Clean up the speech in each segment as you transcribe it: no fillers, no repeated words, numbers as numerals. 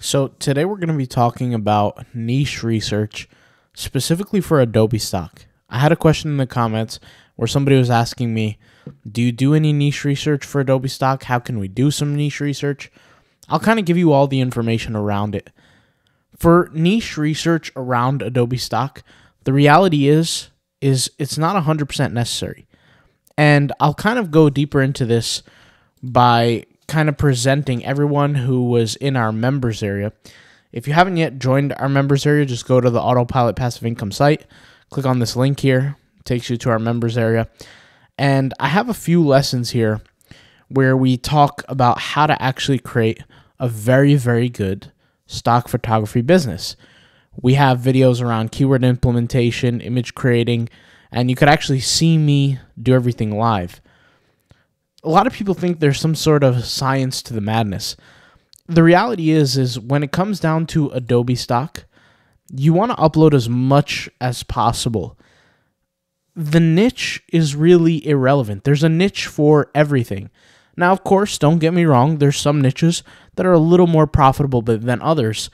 So today we're going to be talking about niche research, specifically for Adobe Stock. I had a question in the comments where somebody was asking me, do you do any niche research for Adobe Stock? How can we do some niche research? I'll kind of give you all the information around it. For niche research around Adobe Stock, the reality is it's not 100% necessary. And I'll kind of go deeper into this by kind of presenting everyone who was in our members area. If you haven't yet joined our members area, just go to the Autopilot Passive Income site, click on this link here, takes you to our members area. And I have a few lessons here where we talk about how to actually create a very, very good stock photography business. We have videos around keyword implementation, image creating, and you could actually see me do everything live. A lot of people think there's some sort of science to the madness. The reality is when it comes down to Adobe Stock, you want to upload as much as possible. The niche is really irrelevant. There's a niche for everything. Now, of course, don't get me wrong, there's some niches that are a little more profitable than others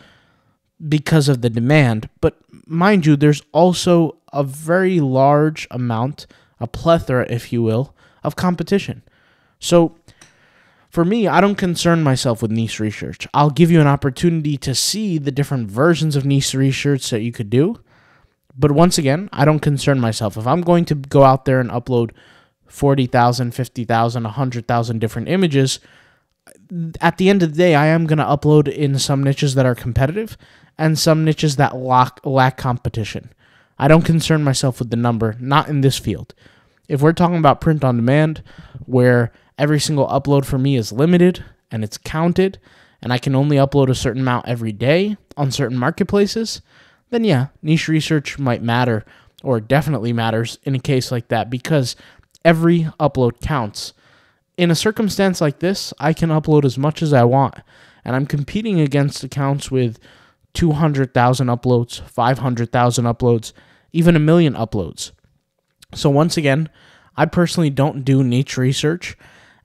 because of the demand. But mind you, there's also a very large amount, a plethora, if you will, of competition. So for me, I don't concern myself with niche research. I'll give you an opportunity to see the different versions of niche research that you could do. But once again, I don't concern myself. If I'm going to go out there and upload 40,000, 50,000, 100,000 different images, at the end of the day, I am going to upload in some niches that are competitive and some niches that lack competition. I don't concern myself with the number, not in this field. If we're talking about print on demand, where every single upload for me is limited and it's counted, and I can only upload a certain amount every day on certain marketplaces, then yeah, niche research might matter, or definitely matters in a case like that, because every upload counts. In a circumstance like this, I can upload as much as I want, and I'm competing against accounts with 200,000 uploads, 500,000 uploads, even 1 million uploads. So once again, I personally don't do niche research,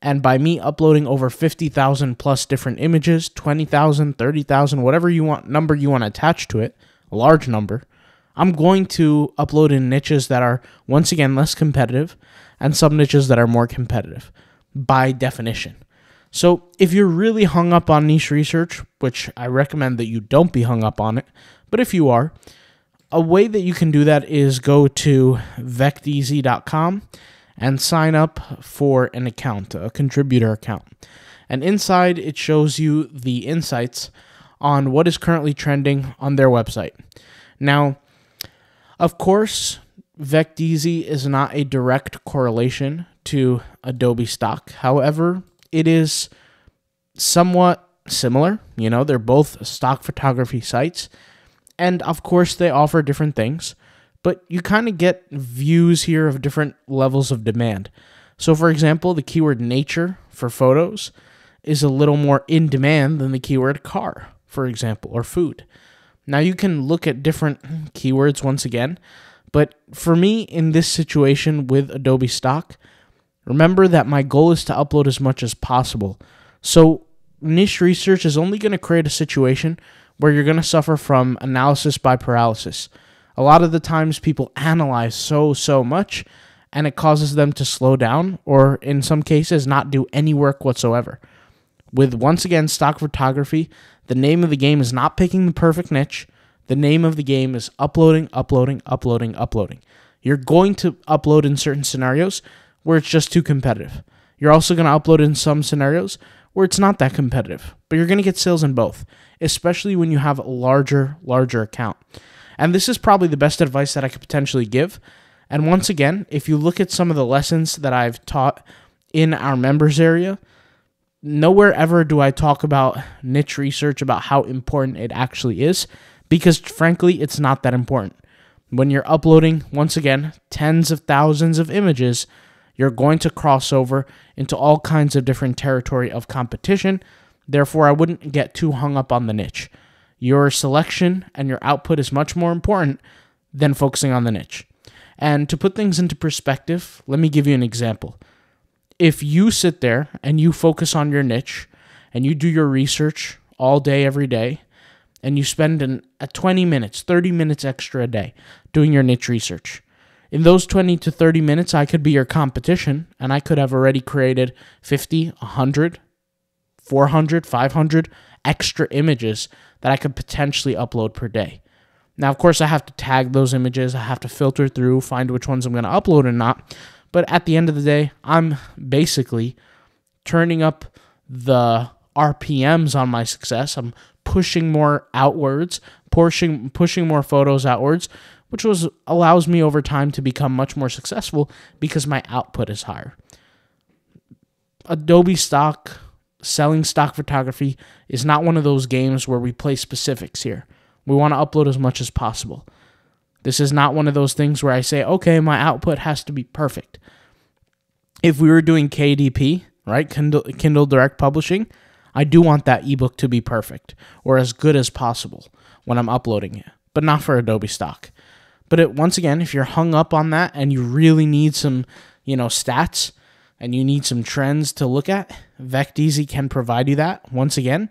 and by me uploading over 50,000 plus different images, 20,000, 30,000, whatever you want, number you want to attach to it, a large number, I'm going to upload in niches that are, once again, less competitive, and some niches that are more competitive, by definition. So if you're really hung up on niche research, which I recommend that you don't be hung up on it, but if you are, a way that you can do that is go to Vecteezy.com and sign up for an account, a contributor account. And inside, it shows you the insights on what is currently trending on their website. Now, of course, Vecteezy is not a direct correlation to Adobe Stock. However, it is somewhat similar. You know, they're both stock photography sites. And of course, they offer different things. But you kind of get views here of different levels of demand. So for example, the keyword nature for photos is a little more in demand than the keyword car, for example, or food. Now you can look at different keywords once again, but for me in this situation with Adobe Stock, remember that my goal is to upload as much as possible. So niche research is only going to create a situation where you're going to suffer from analysis by paralysis. A lot of the times people analyze so much, and it causes them to slow down, or in some cases not do any work whatsoever. With, once again, stock photography, the name of the game is not picking the perfect niche. The name of the game is uploading, uploading, uploading, uploading. You're going to upload in certain scenarios where it's just too competitive. You're also going to upload in some scenarios where it's not that competitive, but you're going to get sales in both, especially when you have a larger account. And this is probably the best advice that I could potentially give. And once again, if you look at some of the lessons that I've taught in our members area, nowhere ever do I talk about niche research, about how important it actually is, because frankly, it's not that important. When you're uploading, once again, tens of thousands of images, you're going to cross over into all kinds of different territory of competition. Therefore, I wouldn't get too hung up on the niche. Your selection and your output is much more important than focusing on the niche. And to put things into perspective, let me give you an example. If you sit there and you focus on your niche and you do your research all day, every day, and you spend 20 minutes, 30 minutes extra a day doing your niche research. In those 20 to 30 minutes, I could be your competition, and I could have already created 50, 100, 400, 500 extra images that I could potentially upload per day. Now, of course, I have to tag those images. I have to filter through, find which ones I'm going to upload and not. But at the end of the day, I'm basically turning up the RPMs on my success. I'm pushing more outwards, pushing more photos outwards, which allows me over time to become much more successful because my output is higher. Adobe Stock, selling stock photography, is not one of those games where we play specifics here. We want to upload as much as possible. This is not one of those things where I say, okay, my output has to be perfect. If we were doing KDP, right, Kindle Direct Publishing, I do want that ebook to be perfect or as good as possible when I'm uploading it, but not for Adobe Stock. But once again, if you're hung up on that and you really need some, stats and you need some trends to look at, Vecteezy can provide you that. Once again,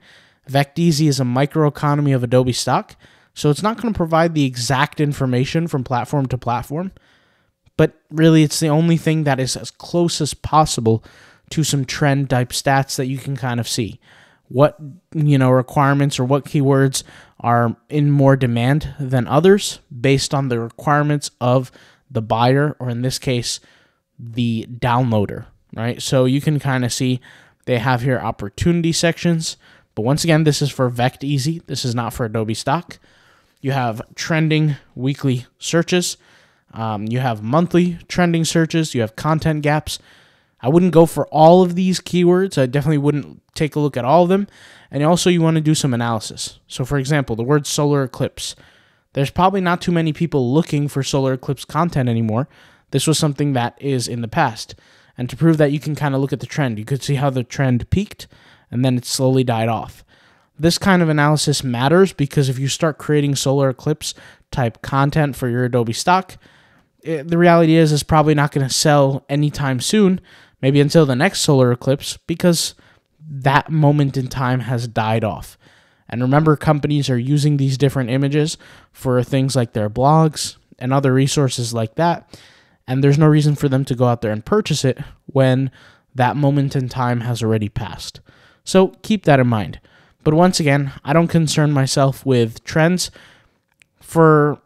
Vecteezy is a microeconomy of Adobe Stock, so it's not going to provide the exact information from platform to platform, but really it's the only thing that is as close as possible to some trend type stats that you can kind of see. What, requirements or what keywords are in more demand than others based on the requirements of the buyer, or in this case, the downloader, right? So you can kind of see they have here opportunity sections. But once again, this is for Vecteezy. This is not for Adobe Stock. You have trending weekly searches. You have monthly trending searches. You have content gaps. I wouldn't go for all of these keywords. I definitely wouldn't take a look at all of them. And also, you want to do some analysis. So, for example, the word solar eclipse. There's probably not too many people looking for solar eclipse content anymore. This was something that is in the past. And to prove that, you can kind of look at the trend. You could see how the trend peaked, and then it slowly died off. This kind of analysis matters because if you start creating solar eclipse type content for your Adobe Stock, the reality is it's probably not going to sell anytime soon, maybe until the next solar eclipse, because that moment in time has died off. And remember, companies are using these different images for things like their blogs and other resources like that, and there's no reason for them to go out there and purchase it when that moment in time has already passed. So keep that in mind. But once again, I don't concern myself with trends for,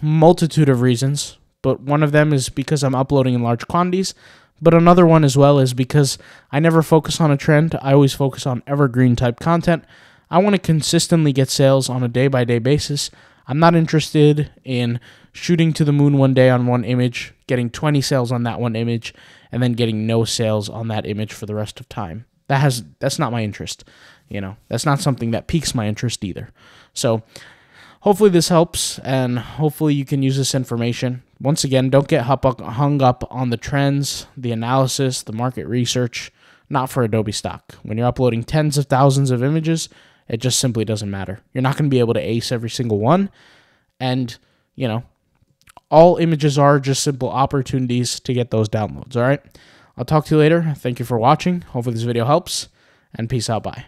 multitude of reasons. But one of them is because I'm uploading in large quantities. But another one as well is because I never focus on a trend. I always focus on evergreen type content. I want to consistently get sales on a day-by-day basis. I'm not interested in shooting to the moon one day on one image, getting 20 sales on that one image, and then getting no sales on that image for the rest of time. That's not my interest, That's not something that piques my interest either. So hopefully this helps, and hopefully you can use this information. Once again, don't get hung up on the trends, the analysis, the market research. Not for Adobe Stock. When you're uploading tens of thousands of images, it just simply doesn't matter. You're not going to be able to ace every single one, and all images are just simple opportunities to get those downloads. All right. I'll talk to you later. Thank you for watching. Hopefully this video helps, and peace out. Bye.